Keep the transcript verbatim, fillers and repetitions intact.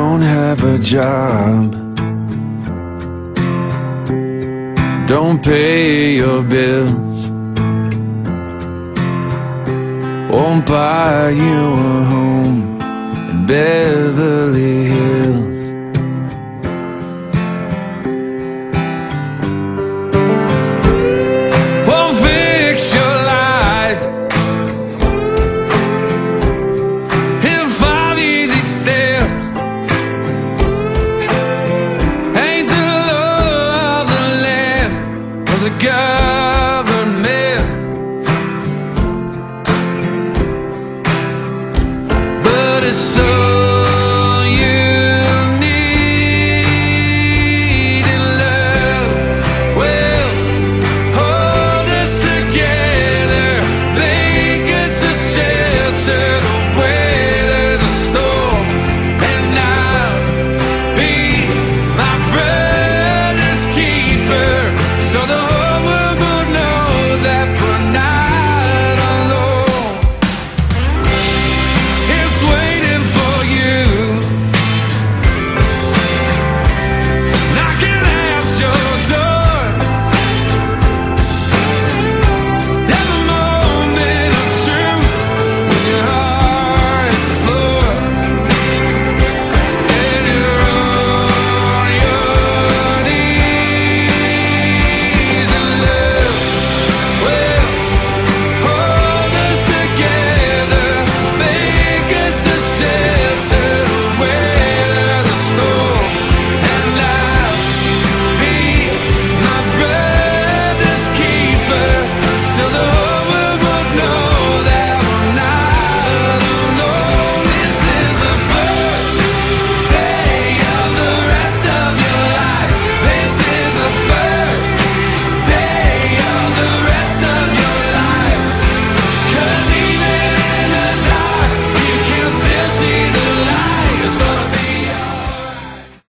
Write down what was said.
don't have a job. Don't pay your bills, won't buy you a home in Beverly Hills.